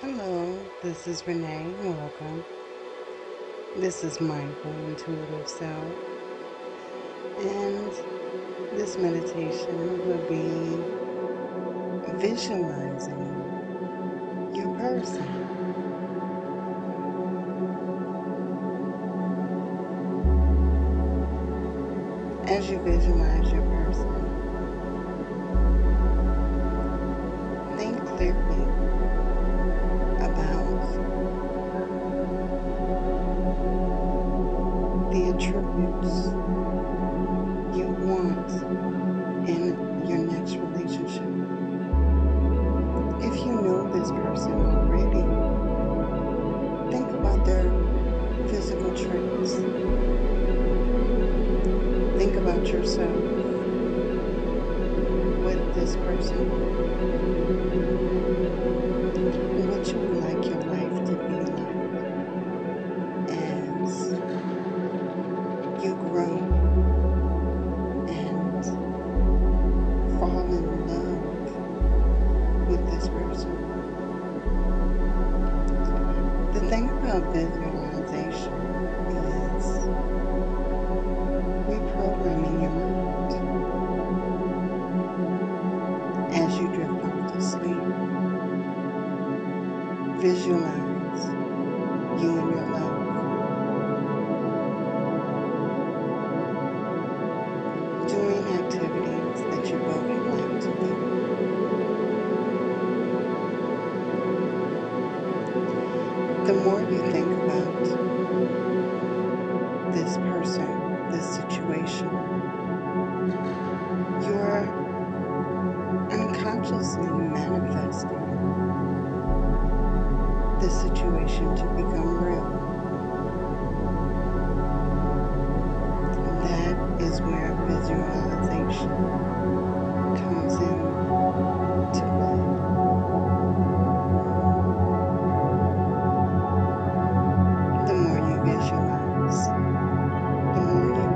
Hello, this is Renee, and welcome. This is Mindful Intuitive Self, and this meditation will be visualizing your person. As you visualize your person, think clearly about the attributes you want in your next relationship. If you know this person already, think about their physical traits. Think about yourself with this person, what you would like your life to be like as you grow and fall in love with this person. The thing about visualization is programming your mind. As you drift off to sleep, visualize you and your love doing activities that you both would like to do. The more you think about this person, this situation, you're unconsciously manifesting the situation to become real. That is where visualization comes in to play. The more you visualize, the more you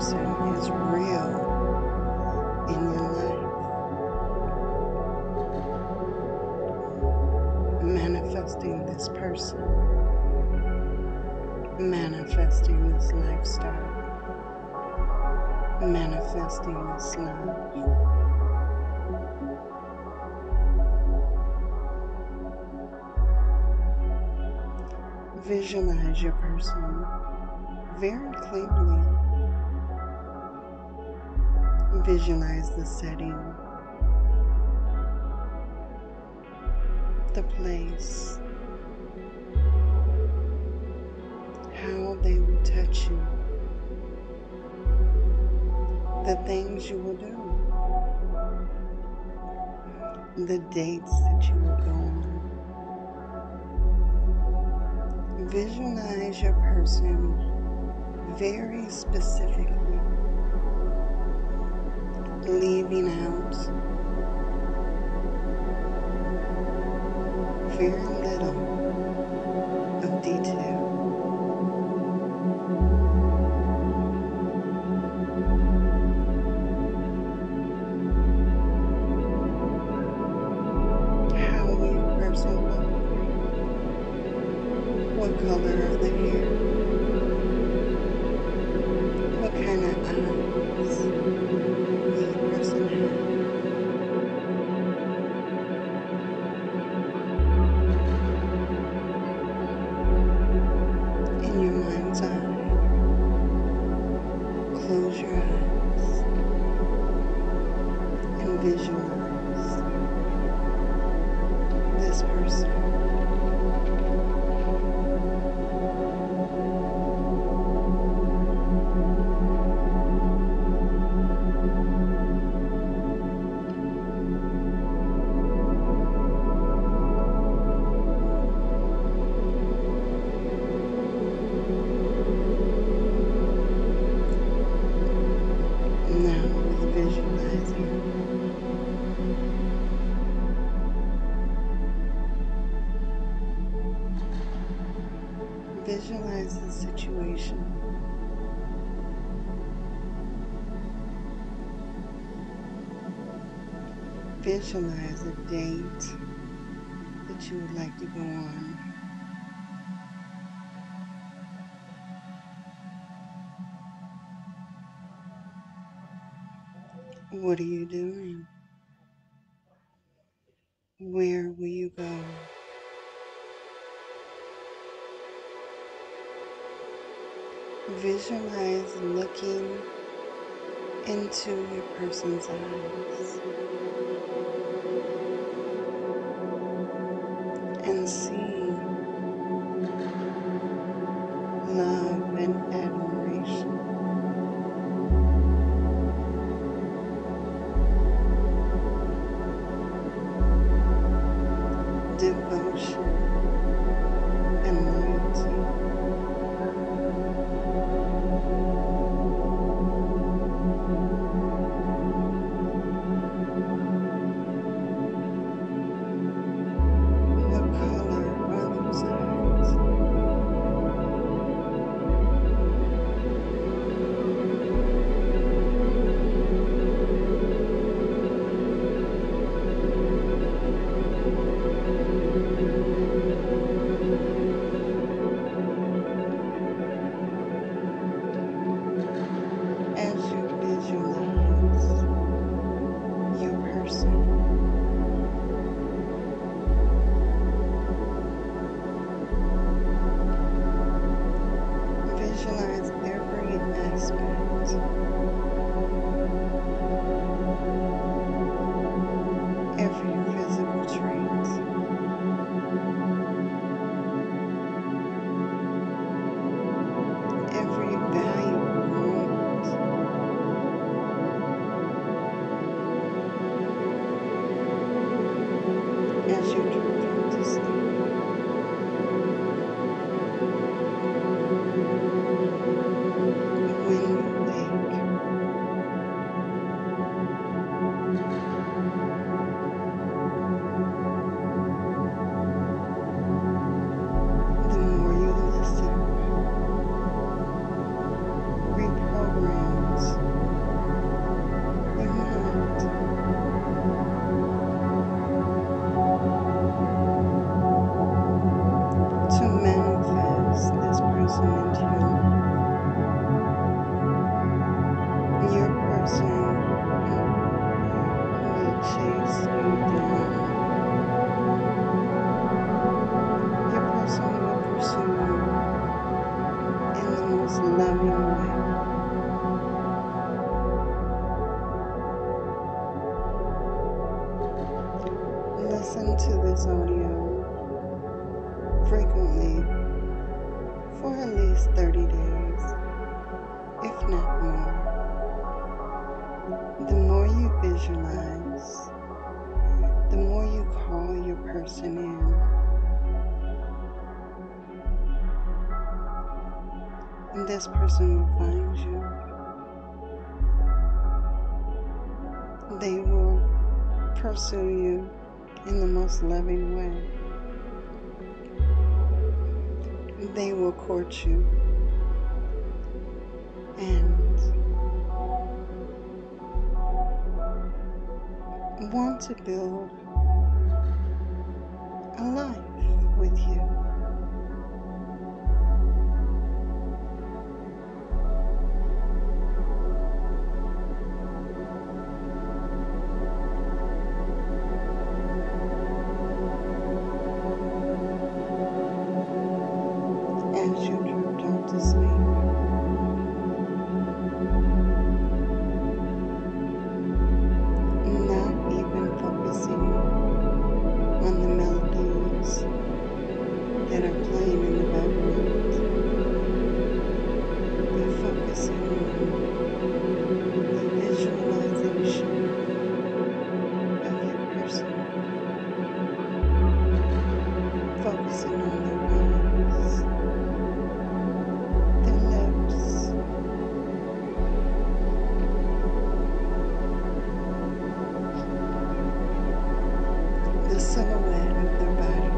is real in your life. Manifesting this person, manifesting this lifestyle, manifesting this love. Visualize your person very clearly. Visualize the setting, the place, how they will touch you, the things you will do, the dates that you will go on. Visualize your person very specifically, leaving out very little of detail. How will your person look? What color are the hair? What kind of eyes? Close your eyes and visualize this person. Visualizing visualize the situation. Visualize a date that you would like to go on. What are you doing? Where will you go? Visualize looking into your person's eyes and see love and admiration. Devotion and loyalty. What color are those eyes? Listen to this audio frequently for at least 30 days, if not more. The more you visualize, the more you call your person in, and this person will find you. They will pursue you in the most loving way. They will court you, and want to build a life with you. Silhouette of their body.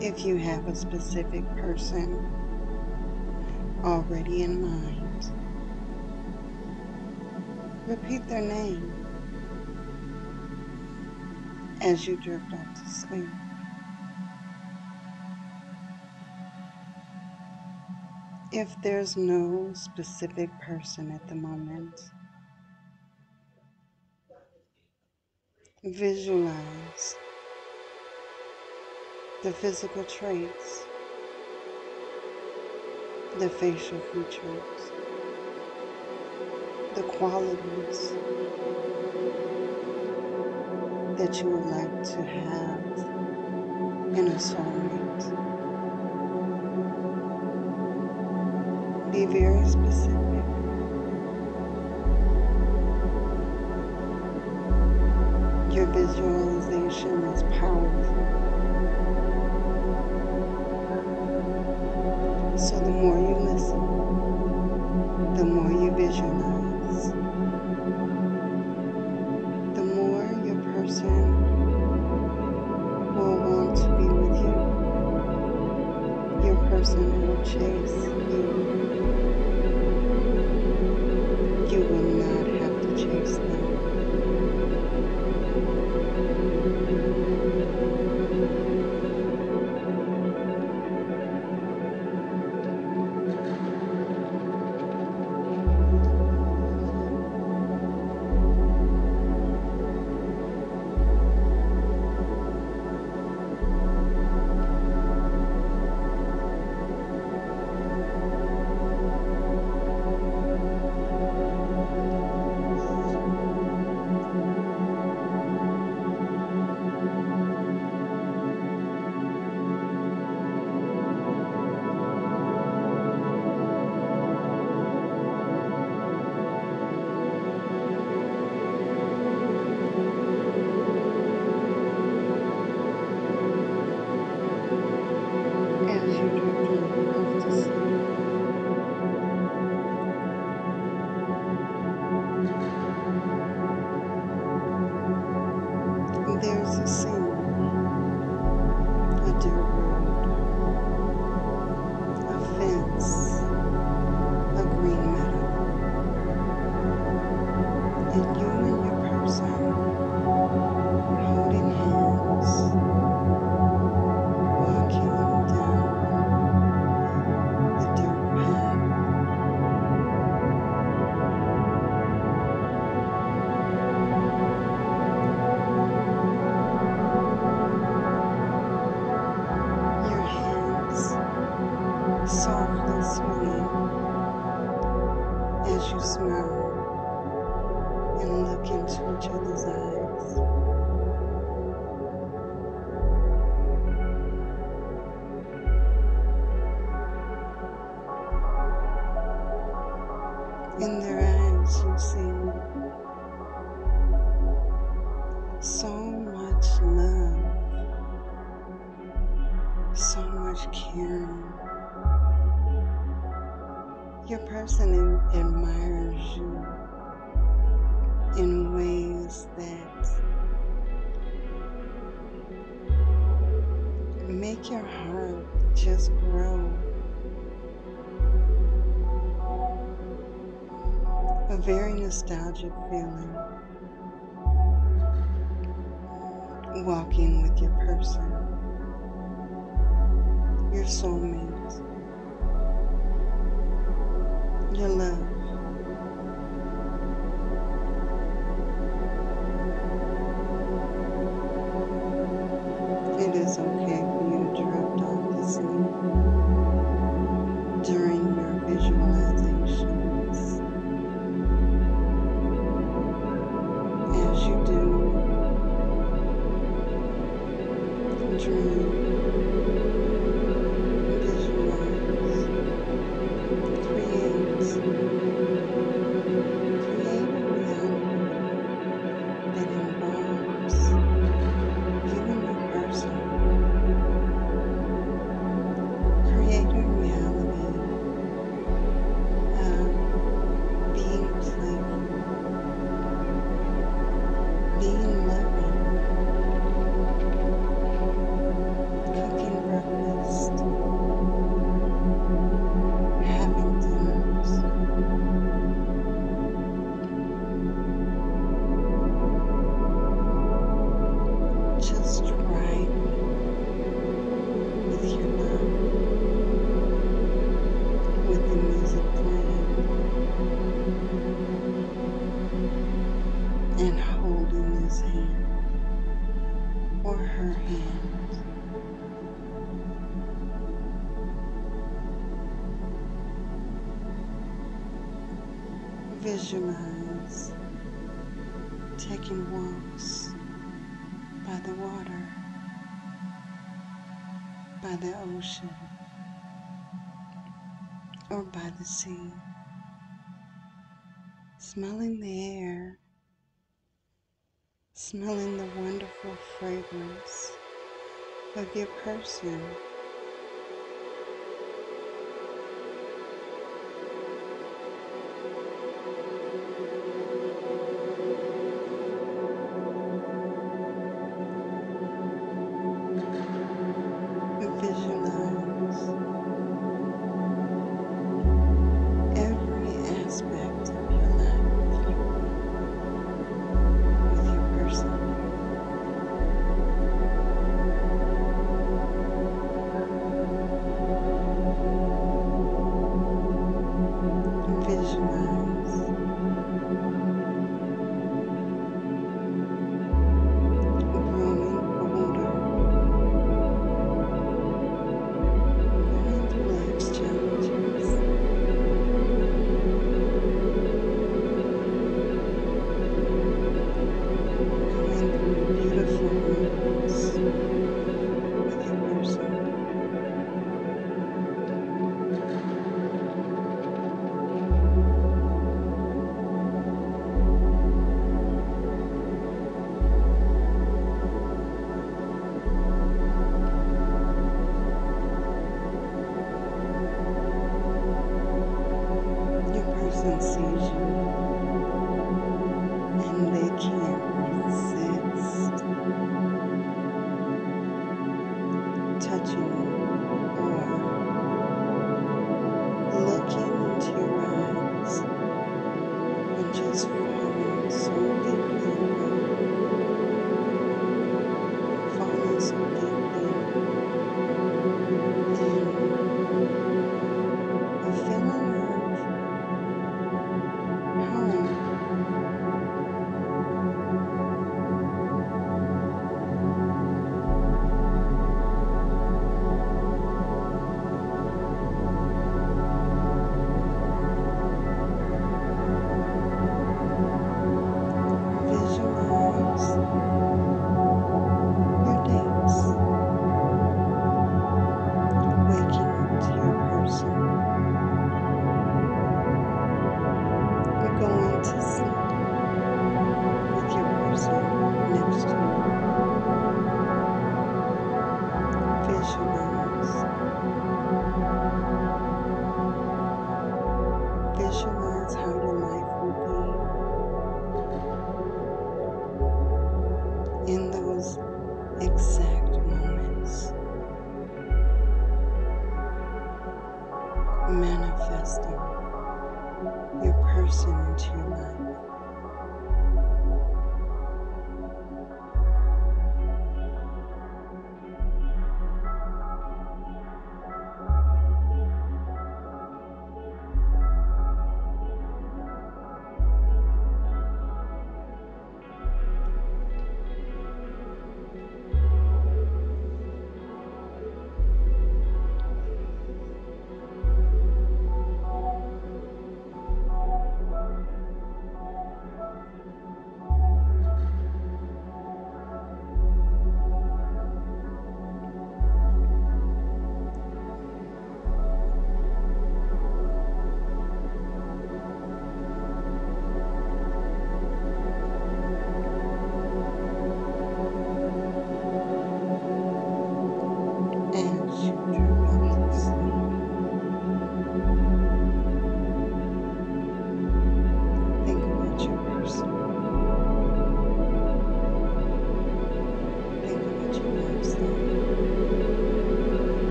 if you have a specific person already in mind. Repeat their name as you drift off to sleep. If there's no specific person at the moment, visualize the physical traits, the facial features, the qualities that you would like to have in a soulmate. Be very specific. Your visualization is powerful. So the more you listen, the more you visualize, the more your person will want to be with you. Your person will chase you. You will not have to chase them. In their eyes, you see so much love, so much caring. Your person admires you in ways that make your heart just grow. A very nostalgic feeling, walking with your person, your soulmate, your love. It is okay for you to drift off to sleep during your visualization. Visualize taking walks by the water, by the ocean, or by the sea, smelling the air, smelling the wonderful fragrance of your person.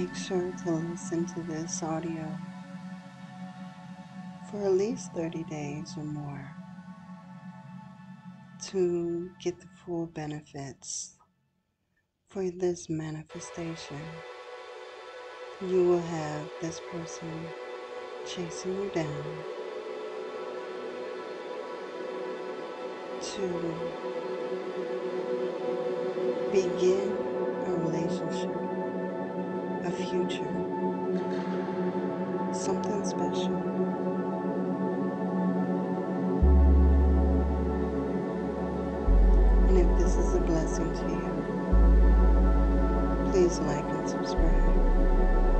make sure to listen to this audio for at least 30 days or more to get the full benefits for this manifestation. You will have this person chasing you down to begin a relationship, a future, something special. And if this is a blessing to you, please like and subscribe.